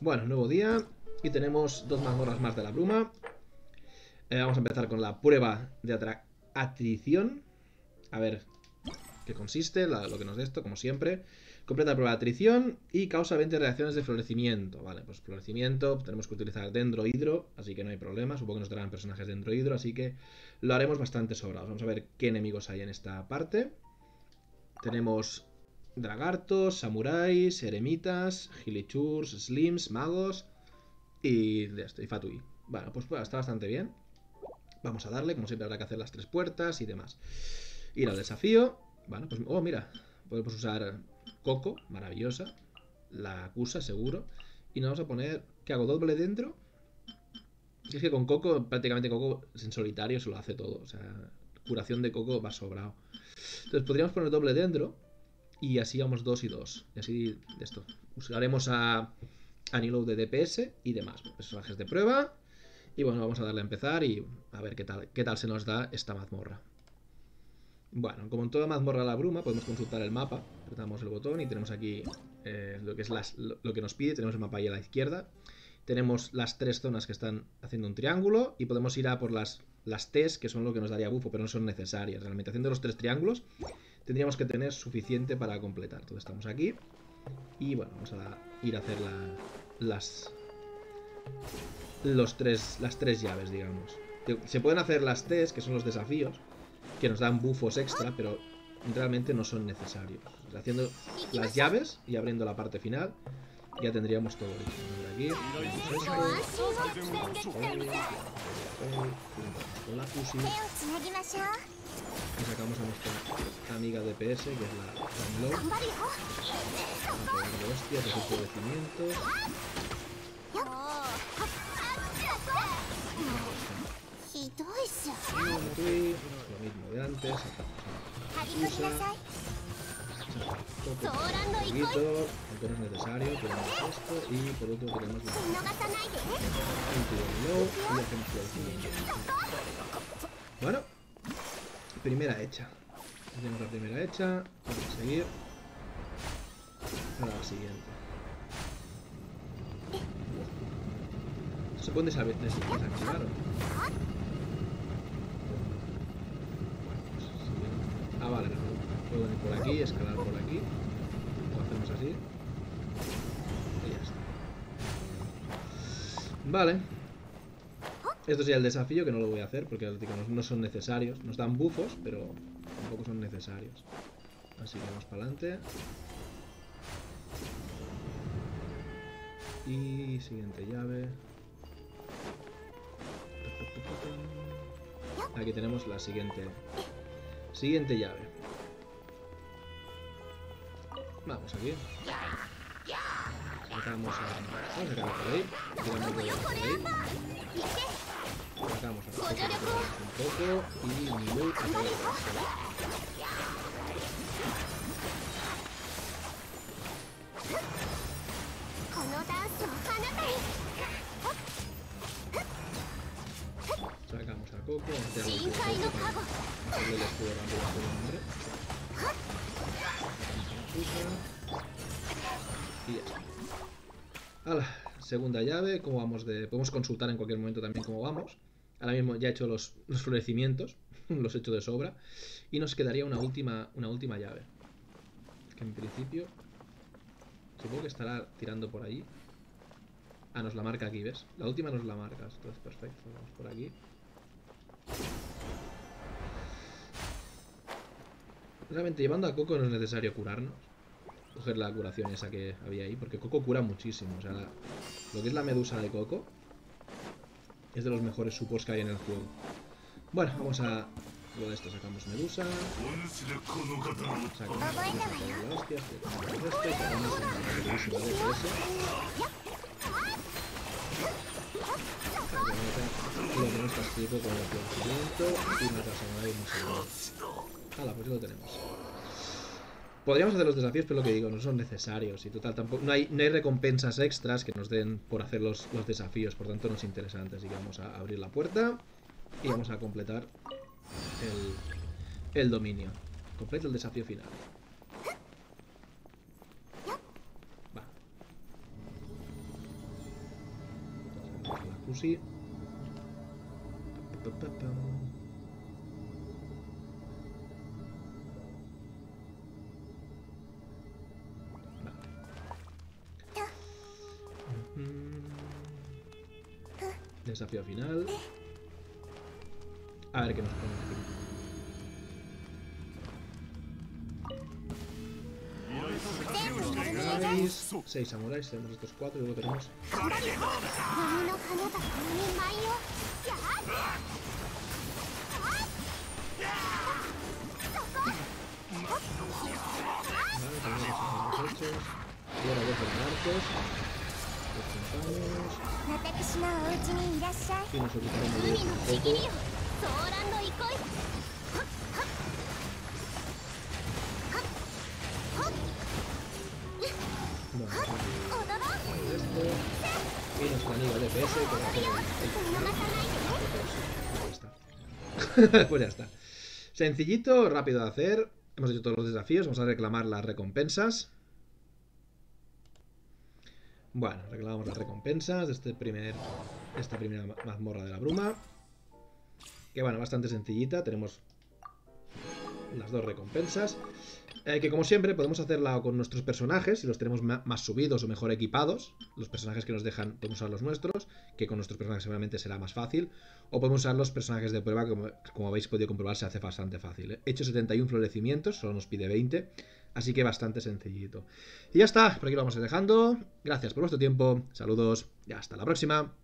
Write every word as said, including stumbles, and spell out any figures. Bueno, nuevo día y tenemos dos mazmorras más de la bruma. Eh, vamos a empezar con la prueba de atrición. A ver qué consiste, la, lo que nos da esto, como siempre. Completa la prueba de atrición y causa veinte reacciones de florecimiento. Vale, pues florecimiento, tenemos que utilizar dendrohidro, así que no hay problema. Supongo que nos darán personajes dendrohidro, así que lo haremos bastante sobrados. Vamos a ver qué enemigos hay en esta parte. Tenemos dragartos, samuráis, eremitas, gilichurs, slims, magos y de esto, y fatui. Bueno, pues, pues está bastante bien. Vamos a darle, como siempre habrá que hacer las tres puertas y demás. Ir al desafío. Bueno, pues, oh, mira, podemos usar Coco, maravillosa. La acusa, seguro. Y nos vamos a poner... ¿Qué hago? ¿Doble dentro? Es que con Coco, prácticamente Coco en solitario se lo hace todo. O sea, curación de Coco va sobrado. Entonces podríamos poner doble dentro. Y así vamos dos y dos. Y así de esto. Usaremos a, a Nilou de D P S y demás. Personajes de prueba. Y bueno, vamos a darle a empezar y a ver qué tal, qué tal se nos da esta mazmorra. Bueno, como en toda mazmorra de la bruma, podemos consultar el mapa. Apretamos el botón y tenemos aquí eh, lo que es las, lo, lo que nos pide. Tenemos el mapa ahí a la izquierda. Tenemos las tres zonas que están haciendo un triángulo. Y podemos ir a por las, las T's, que son lo que nos daría bufo, pero no son necesarias. Realmente, haciendo los tres triángulos, tendríamos que tener suficiente para completar. Entonces estamos aquí. Y bueno, vamos a ir a hacer la, las, los tres, las tres llaves, digamos. Se pueden hacer las T's, que son los desafíos, que nos dan bufos extra, pero realmente no son necesarios. Haciendo las llaves y abriendo la parte final, ya tendríamos todo listo. Y sacamos a nuestra amiga D P S, que es la Nilou. Vamos a pegarle hostias, es un florecimiento. Lo mismo de antes, sacamos a la Cusa, sacamos un poquito, aunque no es necesario, tenemos esto y por otro tenemos la Nilou y hacemos florecimiento. Bueno. Primera hecha. Tenemos la primera hecha. Vamos a seguir. Para la siguiente. Se pueden desactivar. Bueno, pues, ah, vale. Puedo venir por aquí, escalar por aquí. O hacemos así. Y ya está. Vale. Esto sería el desafío, que no lo voy a hacer porque digamos, no son necesarios. Nos dan bufos, pero tampoco son necesarios. Así que vamos para adelante. Y siguiente llave. Aquí tenemos la siguiente siguiente llave. Vamos aquí. Sacamos a... Vamos a sacarlo por ahí. Sacamos por ahí. Sacamos a Coco, un poco y Nilou a Nilou. Sacamos a Coco, vamos a darle el escudo rápido a su nombre. Y ya está. Ala, segunda llave, cómo vamos de... Podemos consultar en cualquier momento también cómo vamos. Ahora mismo ya he hecho los, los florecimientos, los he hecho de sobra. Y nos quedaría una última, una última llave. Que en principio... Supongo que estará tirando por allí. Ah, nos la marca aquí, ¿ves? La última nos la marca, entonces perfecto, vamos por aquí. Realmente llevando a Coco no es necesario curarnos. Coger la curación esa que había ahí, porque Coco cura muchísimo. O sea, la, lo que es la medusa de Coco es de los mejores supos que hay en el juego. Bueno, vamos a... Luego de esto sacamos medusa. Sacamos la hostia. Lo que nos castigo con el conocimiento y matas a la... Hala, pues ya lo tenemos. Podríamos hacer los desafíos, pero lo que digo, no son necesarios. Y total, tampoco no hay, no hay recompensas extras que nos den por hacer los, los desafíos. Por tanto, no es interesante. Así que vamos a abrir la puerta y vamos a completar el, el dominio. Completa el desafío final. Va. fusil. Desafío final. A ver qué nos pone aquí. Seis samuráis, tenemos estos cuatro y luego tenemos. Vale, tenemos estos y ahora dos arcos. Y nos ocuparemos de esto un poco. Esto. Y nos planea el D P S con la gente. Ahí está. Pues ya está. Sencillito, rápido de hacer. Hemos hecho todos los desafíos. Vamos a reclamar las recompensas. Bueno, reclamamos las recompensas de este primer, esta primera mazmorra de la bruma. Que bueno, bastante sencillita. Tenemos las dos recompensas. Eh, que como siempre podemos hacerla con nuestros personajes. Si los tenemos más subidos o mejor equipados. Los personajes que nos dejan podemos usar los nuestros. Que con nuestros personajes seguramente será más fácil. O podemos usar los personajes de prueba. Que como, como habéis podido comprobar se hace bastante fácil. ¿eh? He hecho setenta y uno florecimientos. Solo nos pide veinte. Así que bastante sencillito. Y ya está, por aquí lo vamos dejando. Gracias por vuestro tiempo, saludos y hasta la próxima.